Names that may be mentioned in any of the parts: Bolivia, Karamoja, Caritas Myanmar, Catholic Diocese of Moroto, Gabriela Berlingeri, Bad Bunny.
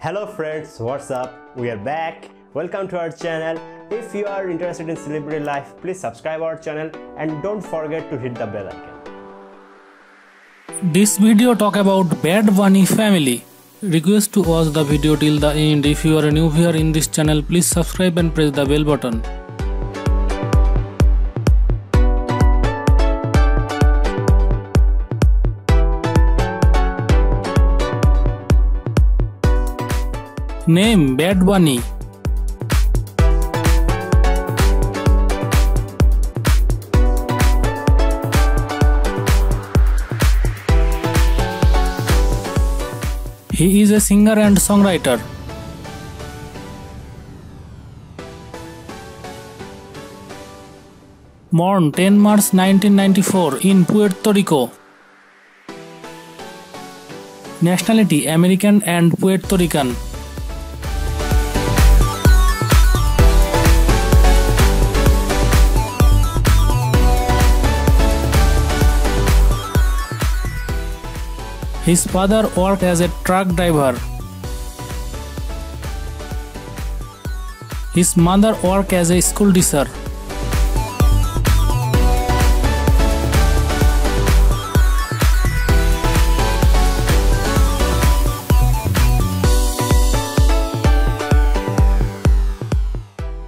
Hello friends, what's up? We are back. Welcome to our channel. If you are interested in celebrity life, please subscribe our channel and don't forget to hit the bell icon. This video talk about Bad Bunny family. Request to watch the video till the end. If you are a new viewer in this channel, please subscribe and press the bell button. Name Bad Bunny. He is a singer and songwriter. Born 10 March 1994 in Puerto Rico. Nationality American and Puerto Rican. His father worked as a truck driver. His mother worked as a school teacher.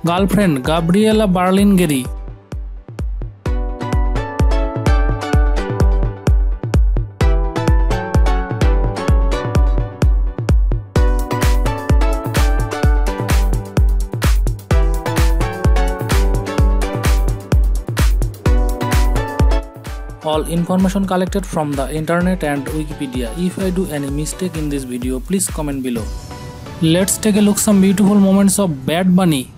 Girlfriend Gabriela Berlingeri. All information collected from the internet and Wikipedia. If I do any mistake in this video, please comment below. Let's take a look some beautiful moments of Bad Bunny.